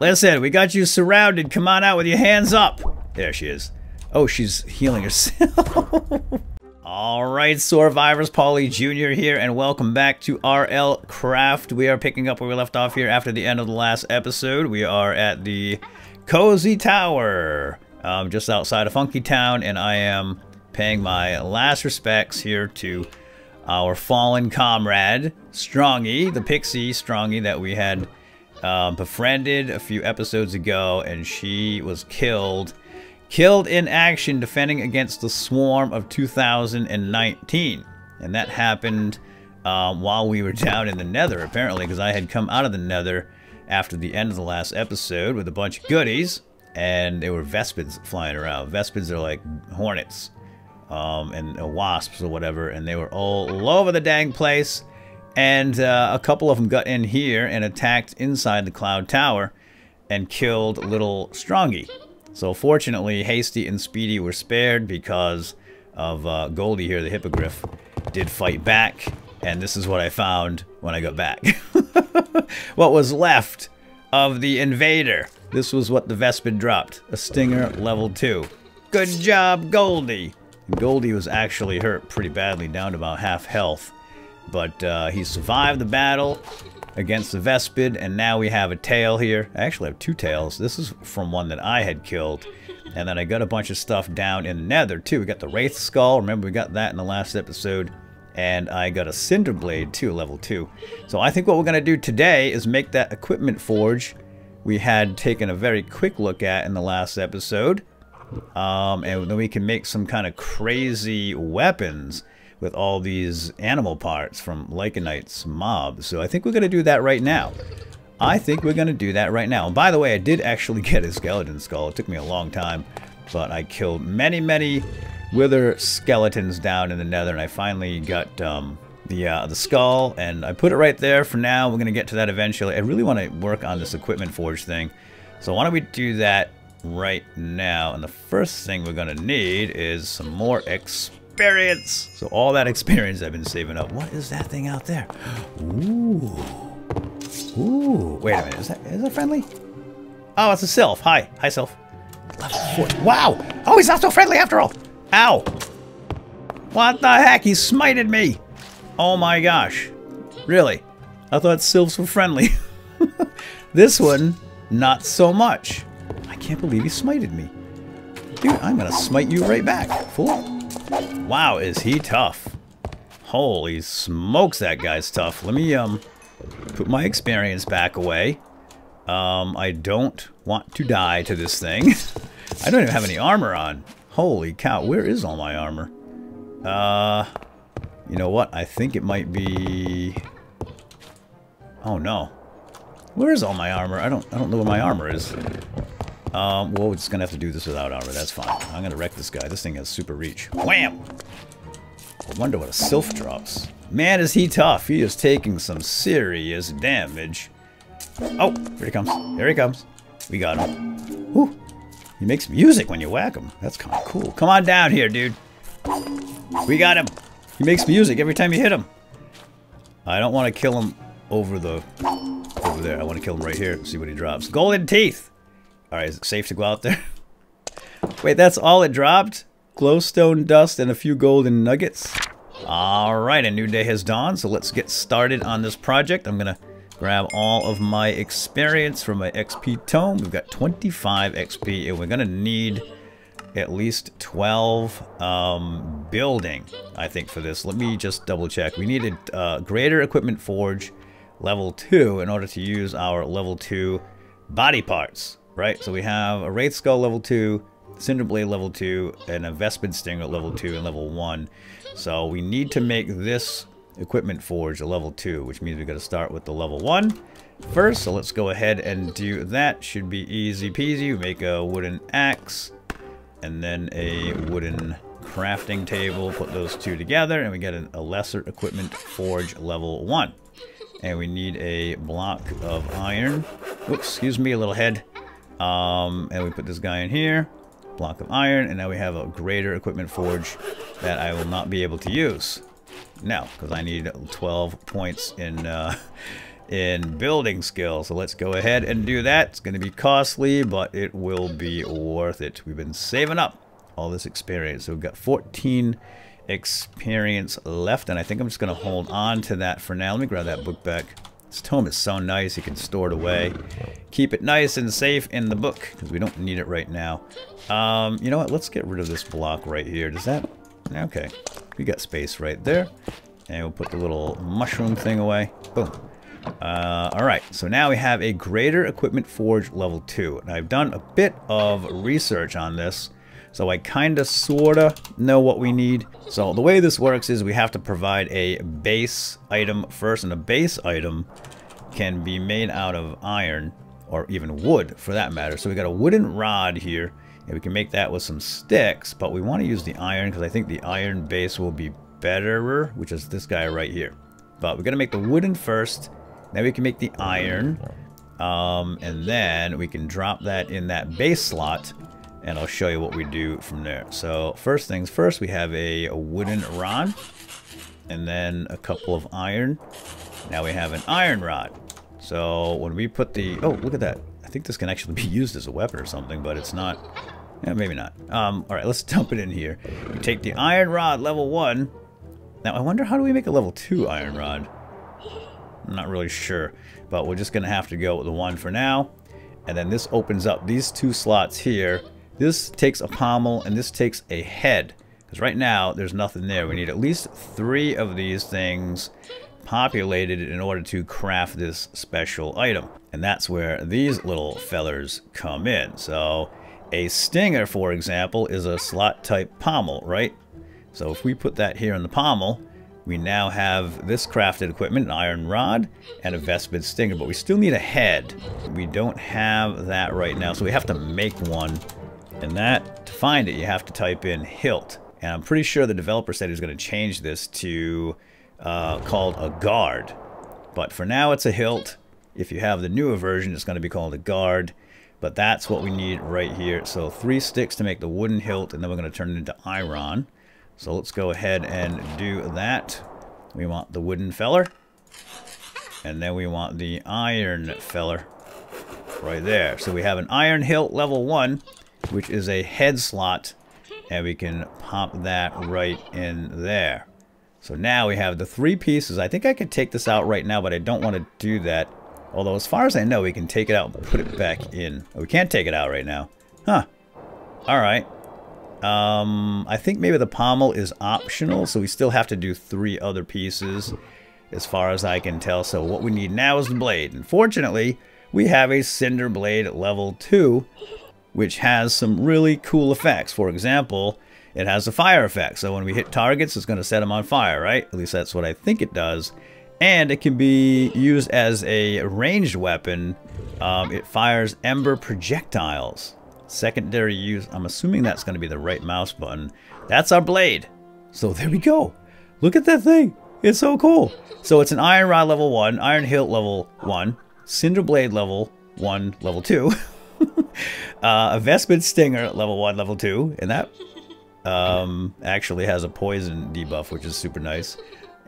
Listen, we got you surrounded. Come on out with your hands up. There she is. Oh, she's healing herself. Alright, survivors, Paulie Jr. here, and welcome back to RLCraft. We are picking up where we left off here after the end of the last episode. We are at the Cozy Tower, just outside of Funky Town, and I am paying my last respects here to our fallen comrade, Strongy, the pixie Strongy that we had befriended a few episodes ago, and she was killed. Killed in action defending against the swarm of 2019. And that happened while we were down in the nether, apparently, because I had come out of the nether after the end of the last episode with a bunch of goodies. And there were vespids flying around. Vespids are like hornets and wasps or whatever. And they were all over the dang place. And a couple of them got in here and attacked inside the Cloud Tower and killed little Strongy. So fortunately, Hasty and Speedy were spared because of Goldie here, the hippogriff, did fight back. And this is what I found when I got back. What was left of the invader. This was what the vespid dropped. A stinger level 2. Good job, Goldie. Goldie was actually hurt pretty badly, down to about half health. But he survived the battle against the vespid, and now we have a tail here. I actually have two tails. This is from one that I had killed, and then I got a bunch of stuff down in the nether too. We got the wraith skull, remember we got that in the last episode, and I got a cinder blade too, level 2. So I think what we're gonna do today is make that equipment forge we had taken a very quick look at in the last episode, and then we can make some kind of crazy weapons with all these animal parts from Lycanite's mob. So I think we're going to do that right now. And by the way, I did actually get a skeleton skull. It took me a long time, but I killed many, many wither skeletons down in the nether, and I finally got the skull, and I put it right there for now. We're going to get to that eventually. I really want to work on this equipment forge thing. So why don't we do that right now? And the first thing we're going to need is some more experience. So all that experience I've been saving up. What is that thing out there? Ooh. Ooh. Wait a minute. Is that friendly? Oh, it's a sylph. Hi. Hi, sylph. Level 4. Wow. Oh, he's not so friendly after all. Ow. What the heck? He smited me. Oh my gosh. Really? I thought sylphs were friendly. This one, not so much. I can't believe he smited me. Dude, I'm going to smite you right back, fool. Wow, is he tough. Holy smokes, that guy's tough. Let me put my experience back away. I don't want to die to this thing. I don't even have any armor on. Holy cow, where is all my armor? You know what? I think it might be... Oh no. Where is all my armor? I don't know where my armor is. Well, we're just gonna have to do this without armor, that's fine. I'm gonna wreck this guy. This thing has super reach. Wham! I wonder what a sylph drops. Man, is he tough. He is taking some serious damage. Oh, here he comes. Here he comes. We got him. Whew. He makes music when you whack him. That's kinda cool. Come on down here, dude. We got him. He makes music every time you hit him. I don't want to kill him over there. I want to kill him right here. See what he drops. Golden teeth! Alright, is it safe to go out there? Wait, that's all it dropped? Glowstone dust and a few golden nuggets? Alright, a new day has dawned, so let's get started on this project. I'm gonna grab all of my experience from my XP tome. We've got 25 XP, and we're gonna need at least 12 building, I think, for this. Let me just double check. We needed Greater Equipment Forge level 2 in order to use our level 2 body parts. Right, so we have a wraith skull level 2, cinder blade level 2, and a vespid stinger level 2 and level 1. So we need to make this equipment forge a level 2, which means we got to start with the level 1 first. So let's go ahead and do that. Should be easy peasy. We make a wooden axe and then a wooden crafting table. Put those two together, and we get a lesser equipment forge level 1. And we need a block of iron. Oops, excuse me, a little head. And we put this guy in here, block of iron, and now we have a greater equipment forge that I will not be able to use. No, because I need 12 points in building skills. So let's go ahead and do that. It's going to be costly, but it will be worth it. We've been saving up all this experience. So we've got 14 experience left, and I think I'm just going to hold on to that for now. Let me grab that book back. This tome is so nice. You can store it away. Keep it nice and safe in the book, because we don't need it right now. You know what? Let's get rid of this block right here. Does that... Okay. We got space right there. And we'll put the little mushroom thing away. Boom. Alright, so now we have a Greater Equipment Forge Level 2. And I've done a bit of research on this, so I kinda sorta know what we need. So the way this works is we have to provide a base item first, and a base item can be made out of iron, or even wood for that matter. So we got a wooden rod here, and we can make that with some sticks, but we want to use the iron because I think the iron base will be better, which is this guy right here. But we're gonna make the wooden first, then we can make the iron, and then we can drop that in that base slot, and I'll show you what we do from there. So first things first, we have a wooden rod, and then a couple of iron. Now we have an iron rod. So when we put the, oh, look at that. I think this can actually be used as a weapon or something, but it's not, yeah, maybe not. Alright, let's dump it in here. We take the iron rod, level 1. Now I wonder, how do we make a level 2 iron rod? I'm not really sure, but we're just gonna have to go with the 1 for now. And then this opens up these two slots here. This takes a pommel, and this takes a head, because right now there's nothing there. We need at least 3 of these things populated in order to craft this special item. And that's where these little fellers come in. So a stinger, for example, is a slot type pommel, right? So if we put that here in the pommel, we now have this crafted equipment, an iron rod, and a vespid stinger, but we still need a head. We don't have that right now, so we have to make one. And that, to find it, you have to type in hilt. And I'm pretty sure the developer said he's going to change this to called a guard. But for now, it's a hilt. If you have the newer version, it's going to be called a guard. But that's what we need right here. So 3 sticks to make the wooden hilt, and then we're going to turn it into iron. So let's go ahead and do that. We want the wooden feller. And then we want the iron feller right there. So we have an iron hilt level 1, which is a head slot, and we can pop that right in there. So now we have the 3 pieces. I think I could take this out right now, but I don't want to do that. Although, as far as I know, we can take it out and put it back in. Oh, we can't take it out right now. Huh. Alright. I think maybe the pommel is optional, so we still have to do 3 other pieces, as far as I can tell. So what we need now is the blade. Unfortunately, we have a cinder blade at level 2. Which has some really cool effects. For example, it has a fire effect. So when we hit targets, it's going to set them on fire, right? At least that's what I think it does. And it can be used as a ranged weapon. It fires ember projectiles. Secondary use. I'm assuming that's going to be the right mouse button. That's our blade. So there we go. Look at that thing. It's so cool. So it's an iron rod level 1, iron hilt level 1, cinder blade level 1, level 2. A vespid stinger level 1, level 2, and that actually has a poison debuff, which is super nice.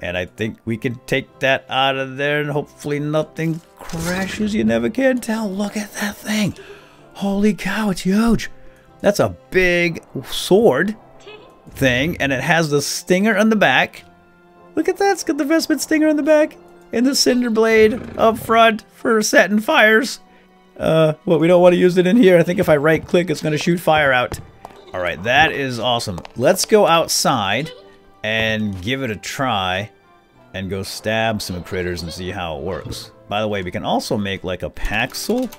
And I think we can take that out of there, and hopefully nothing crashes. You never can tell. Look at that thing. Holy cow, it's huge. That's a big sword thing, and it has the stinger on the back. Look at that. It's got the vespid stinger on the back and the cinder blade up front for setting fires. Well, we don't want to use it in here. I think if I right click, it's going to shoot fire out. All right, that is awesome. Let's go outside and give it a try and go stab some critters and see how it works. By the way, we can also make like a paxel,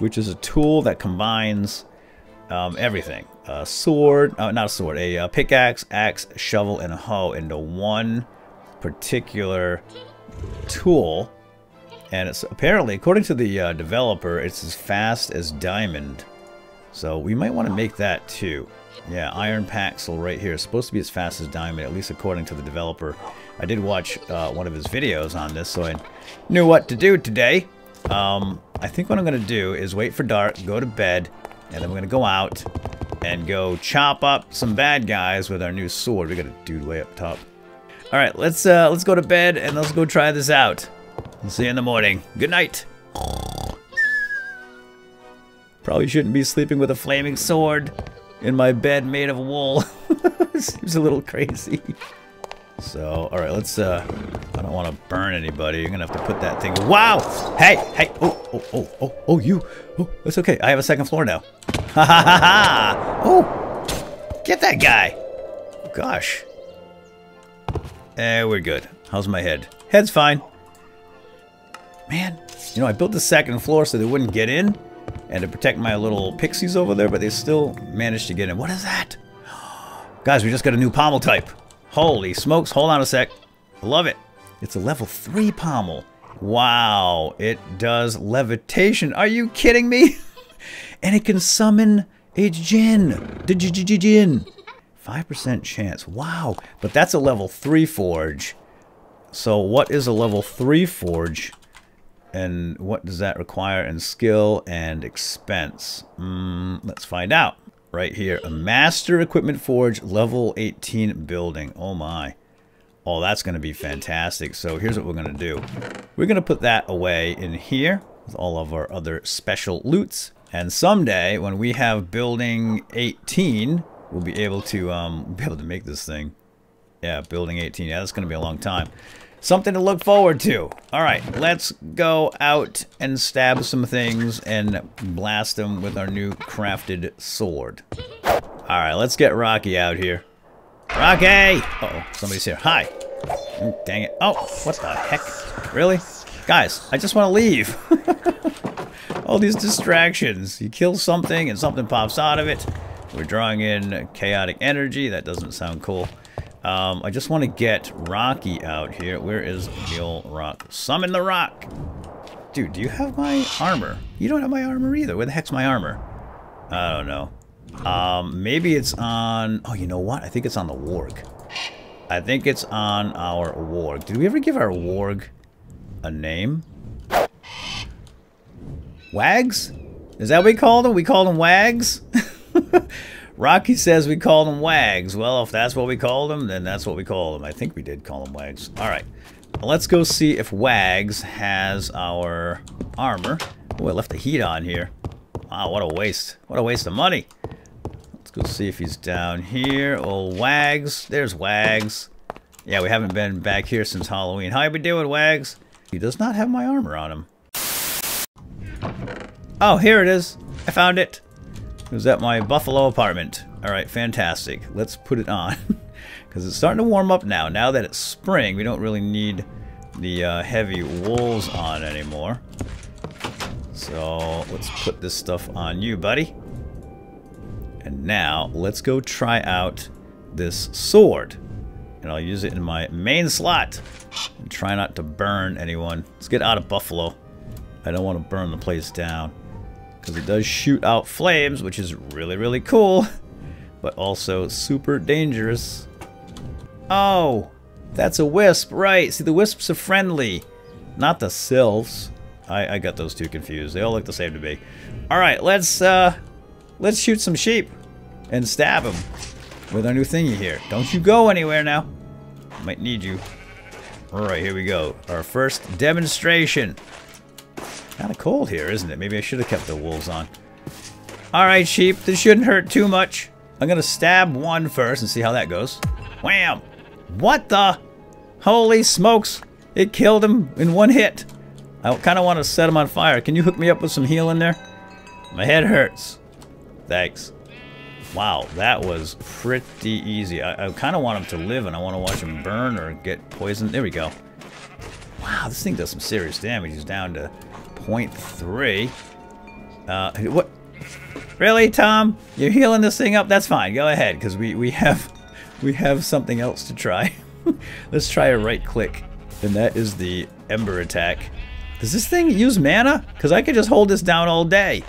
which is a tool that combines everything. A sword, not a sword, a pickaxe, axe, shovel, and a hoe into one particular tool. And it's apparently, according to the developer, it's as fast as diamond. So we might want to make that too. Yeah, iron paxel right here is supposed to be as fast as diamond, at least according to the developer. I did watch one of his videos on this, so I knew what to do today. I think what I'm going to do is wait for dark, go to bed, and then we're going to go out and go chop up some bad guys with our new sword. We got a dude way up top. All right, let's go to bed and let's go try this out. See you in the morning. Good night. Probably shouldn't be sleeping with a flaming sword in my bed made of wool. Seems a little crazy. So, all right, let's, I don't want to burn anybody. You're going to have to put that thing. Wow! Hey, hey, oh, you. Oh, that's okay. I have a second floor now. Ha, ha, ha, ha. Oh, get that guy. Oh, gosh. Eh, we're good. How's my head? Head's fine. Man, you know, I built the second floor so they wouldn't get in and to protect my little pixies over there, but they still managed to get in. What is that? Guys, we just got a new pommel type. Holy smokes, hold on a sec. Love it. It's a level 3 pommel. Wow, it does levitation. Are you kidding me? And it can summon a djinn. 5% chance. Wow, but that's a level 3 forge. So what is a level 3 forge? And what does that require in skill and expense? Let's find out. Right here, a Master Equipment Forge, level 18 building. Oh my. Oh, that's going to be fantastic. So here's what we're going to do. We're going to put that away in here with all of our other special loots. And someday, when we have building 18, we'll be able to make this thing. Yeah, building 18. Yeah, that's going to be a long time. Something to look forward to. All right, let's go out and stab some things and blast them with our new crafted sword. All right, let's get Rocky out here. Rocky! Uh-oh, somebody's here. Hi. Oh, dang it. Oh, what the heck? Really? Guys, I just want to leave. All these distractions. You kill something and something pops out of it. We're drawing in chaotic energy. That doesn't sound cool. I just want to get Rocky out here. Where is the old rock? Summon the rock! Dude, do you have my armor? You don't have my armor either. Where the heck's my armor? I don't know. Maybe it's on... Oh, you know what? I think it's on the warg. I think it's on our warg. Did we ever give our warg a name? Wags? Is that what we called him? We called him Wags? Rocky says we called him Wags. Well, if that's what we called him, then that's what we called him. I think we did call him Wags. All right. Let's go see if Wags has our armor. Oh, I left the heat on here. Wow, what a waste. What a waste of money. Let's go see if he's down here. Oh, Wags. There's Wags. Yeah, we haven't been back here since Halloween. How you been doing, Wags? He does not have my armor on him. Oh, here it is. I found it. It was at my Buffalo apartment. All right, fantastic. Let's put it on because it's starting to warm up now. Now that it's spring, we don't really need the heavy wools on anymore. So let's put this stuff on you, buddy. And now let's go try out this sword. And I'll use it in my main slot. And try not to burn anyone. Let's get out of Buffalo. I don't want to burn the place down. Because it does shoot out flames, which is really, really cool, but also super dangerous. Oh, that's a wisp, right? See, the wisps are friendly, not the sylphs. I got those two confused. They all look the same to me. All right, let's shoot some sheep and stab them with our new thingy here. Don't you go anywhere now. Might need you. All right, here we go. Our first demonstration. Kind of cold here, isn't it? Maybe I should have kept the wolves on. All right, sheep. This shouldn't hurt too much. I'm going to stab one first and see how that goes. Wham! What the? Holy smokes. It killed him in one hit. I kind of want to set him on fire. Can you hook me up with some healing there? My head hurts. Thanks. Wow, that was pretty easy. I kind of want him to live, and I want to watch him burn or get poisoned. There we go. Wow, this thing does some serious damage. He's down to... 0.3. What? Really, Tom? You're healing this thing up? That's fine. Go ahead, because we have something else to try. Let's try a right click, and that is the ember attack. Does this thing use mana? Because I could just hold this down all day.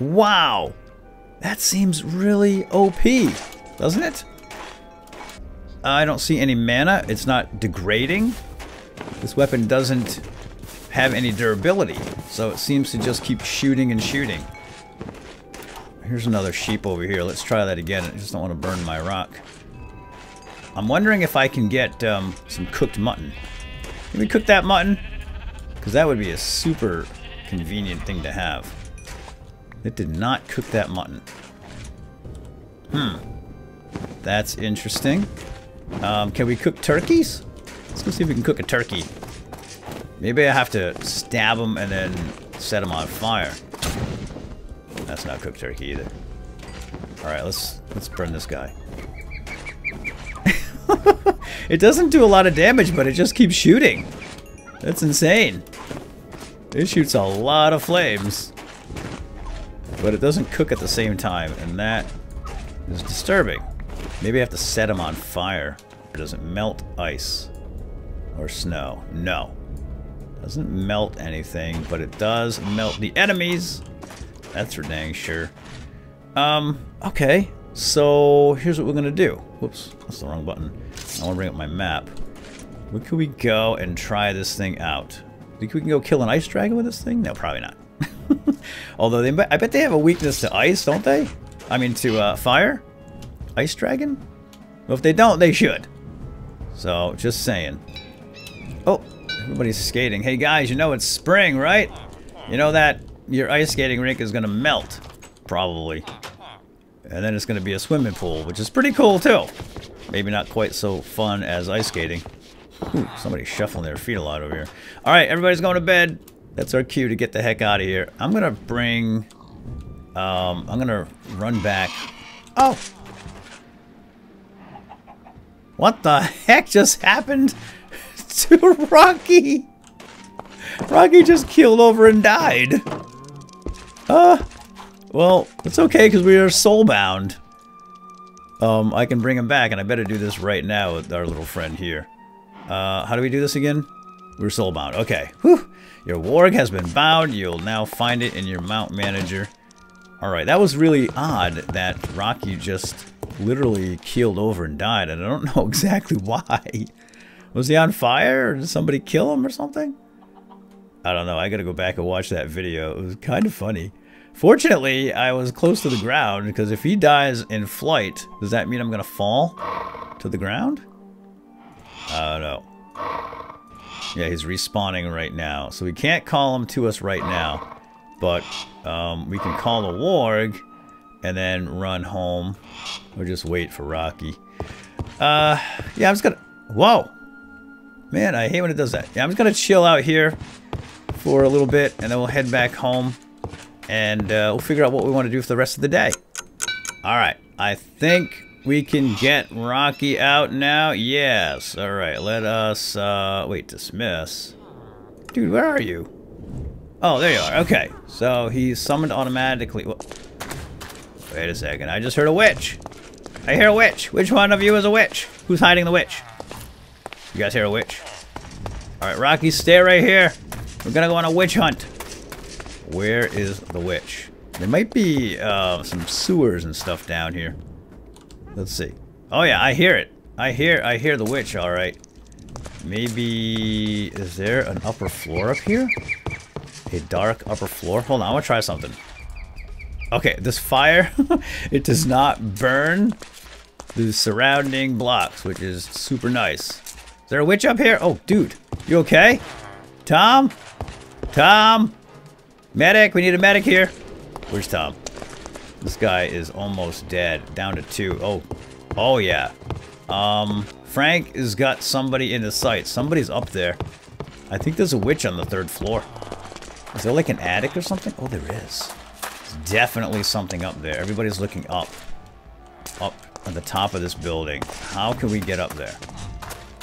Wow, that seems really OP, doesn't it? I don't see any mana. It's not degrading. This weapon doesn't have any durability, so it seems to just keep shooting and shooting. Here's another sheep over here. Let's try that again. I just don't want to burn my rock. I'm wondering if I can get some cooked mutton. Can we cook that mutton? Because that would be a super convenient thing to have. It did not cook that mutton. Hmm. That's interesting. Can we cook turkeys? Let's go see if we can cook a turkey. Maybe I have to stab them and then set them on fire. That's not cooked turkey either. Alright, let's burn this guy. It doesn't do a lot of damage, but it just keeps shooting. That's insane. It shoots a lot of flames. But it doesn't cook at the same time, and that is disturbing. Maybe I have to set him on fire. It doesn't melt ice or snow. No. Doesn't melt anything, but it does melt the enemies. That's for dang sure. Okay. So here's what we're gonna do. Whoops, that's the wrong button. I wanna bring up my map. Where can we go and try this thing out? Think we can go kill an ice dragon with this thing? No, probably not. Although I bet they have a weakness to ice, don't they? I mean to fire? Ice dragon? Well, if they don't, they should. So, just saying. Oh, everybody's skating. Hey guys, you know it's spring, right? You know that your ice skating rink is gonna melt, probably. And then it's gonna be a swimming pool, which is pretty cool too. Maybe not quite so fun as ice skating. Ooh, somebody's shuffling their feet a lot over here. Alright, everybody's going to bed. That's our cue to get the heck out of here. I'm gonna bring... I'm gonna run back. Oh! What the heck just happened to Rocky? Rocky just keeled over and died. Well, it's okay because we are soulbound. I can bring him back, and I better do this right now with our little friend here. How do we do this again? We're soulbound. Okay. Whew. Your warg has been bound. You'll now find it in your mount manager. Alright, that was really odd that Rocky just literally keeled over and died, and I don't know exactly why. Was he on fire? Or did somebody kill him or something? I don't know. I gotta go back and watch that video. It was kind of funny. Fortunately, I was close to the ground, because if he dies in flight, does that mean I'm gonna fall to the ground? I don't know. Yeah, he's respawning right now, so we can't call him to us right now, but we can call the warg and then run home or just wait for Rocky. Yeah, I'm just gonna... Whoa! Man, I hate when it does that. Yeah, I'm just gonna chill out here for a little bit, and then we'll head back home, and we'll figure out what we want to do for the rest of the day. Alright, I think... we can get Rocky out now. Yes. All right. Let us wait. Dismiss. Dude, where are you? Oh, there you are. Okay. So he's summoned automatically. Wait a second. I just heard a witch. I hear a witch. Which one of you is a witch? Who's hiding the witch? You guys hear a witch? All right, Rocky, stay right here. We're gonna go on a witch hunt. Where is the witch? There might be some sewers and stuff down here. Let's see. Oh yeah, I hear it. I hear the witch, alright. Maybe... is there an upper floor up here? A dark upper floor? Hold on, I want to try something. Okay, this fire, it does not burn the surrounding blocks, which is super nice. Is there a witch up here? Oh, dude. You okay? Tom? Tom? Medic, we need a medic here. Where's Tom? This guy is almost dead. Down to 2. Oh. Oh, yeah. Frank has got somebody in his sight. Somebody's up there. I think there's a witch on the 3rd floor. Is there like an attic or something? Oh, there is. There's definitely something up there. Everybody's looking up. Up at the top of this building. How can we get up there?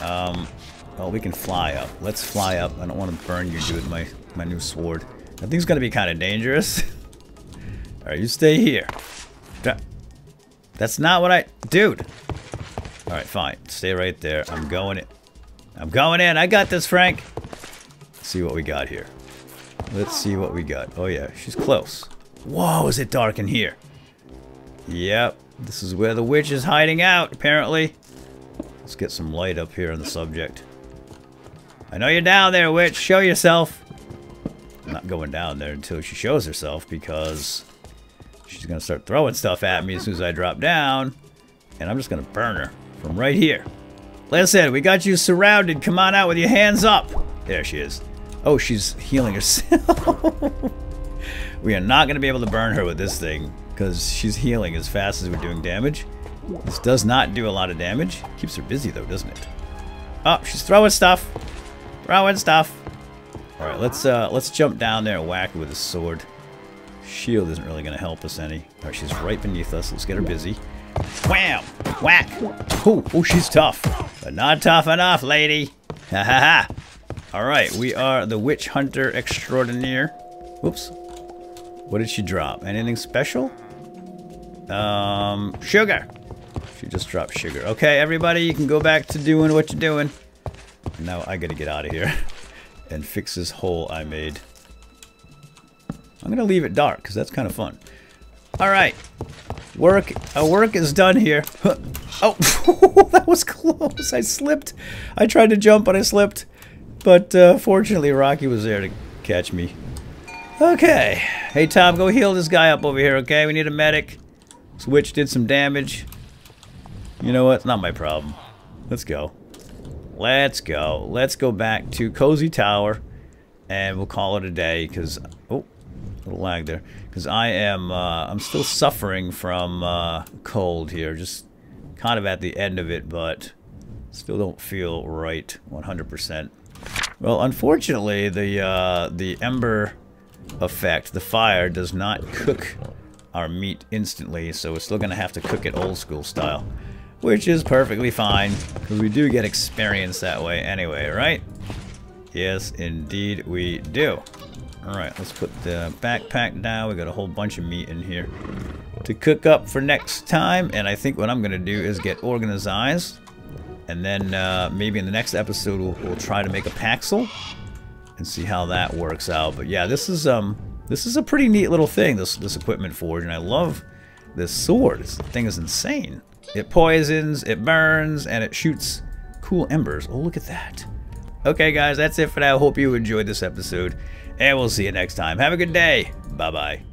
Well, we can fly up. Let's fly up. I don't want to burn you, dude, with my new sword. That thing's going to be kind of dangerous. Alright, you stay here. That's not what I... Dude! Alright, fine. Stay right there. I'm going in. I'm going in! I got this, Frank! Let's see what we got here. Let's see what we got. Oh yeah, she's close. Whoa, is it dark in here? Yep. This is where the witch is hiding out, apparently. Let's get some light up here on the subject. I know you're down there, witch. Show yourself. I'm not going down there until she shows herself, because... she's going to start throwing stuff at me as soon as I drop down. And I'm just going to burn her from right here. Listen, we got you surrounded. Come on out with your hands up. There she is. Oh, she's healing herself. We are not going to be able to burn her with this thing, because she's healing as fast as we're doing damage. This does not do a lot of damage. Keeps her busy, though, doesn't it? Oh, she's throwing stuff. Throwing stuff. All right, let's jump down there and whack her with a sword. Shield isn't really going to help us any. All right, she's right beneath us. Let's get her busy. Wham! Whack! Oh, oh, she's tough. But not tough enough, lady. Ha ha ha. All right, we are the witch hunter extraordinaire. Whoops. What did she drop? Anything special? Sugar. She just dropped sugar. Okay, everybody, you can go back to doing what you're doing. Now I gotta get out of here and fix this hole I made. I'm gonna leave it dark because that's kind of fun. All right, work is done here. Huh. Oh, that was close. I slipped. I tried to jump, but I slipped. But fortunately, Rocky was there to catch me. Okay. Hey, Tom, go heal this guy up over here, okay? We need a medic. This witch did some damage. You know what? It's not my problem. Let's go. Let's go. Let's go back to Cozy Tower, and we'll call it a day, because... Oh, a little lag there. Because I'm still suffering from cold here. Just kind of at the end of it, but still don't feel right 100%. Well, unfortunately, the ember... effect, the fire does not cook our meat instantly, so we're still gonna have to cook it old school style, which is perfectly fine because we do get experience that way anyway, right? Yes, indeed we do. All right, let's put the backpack down. We got a whole bunch of meat in here to cook up for next time, and I think what I'm gonna do is get organized, and then maybe in the next episode we'll try to make a paxel and see how that works out. But yeah, this is a pretty neat little thing, this equipment forge, and I love this sword. This thing is insane. It poisons, it burns, and it shoots cool embers. Oh, look at that. Okay, guys, that's it for now. I hope you enjoyed this episode, and we'll see you next time. Have a good day. Bye-bye.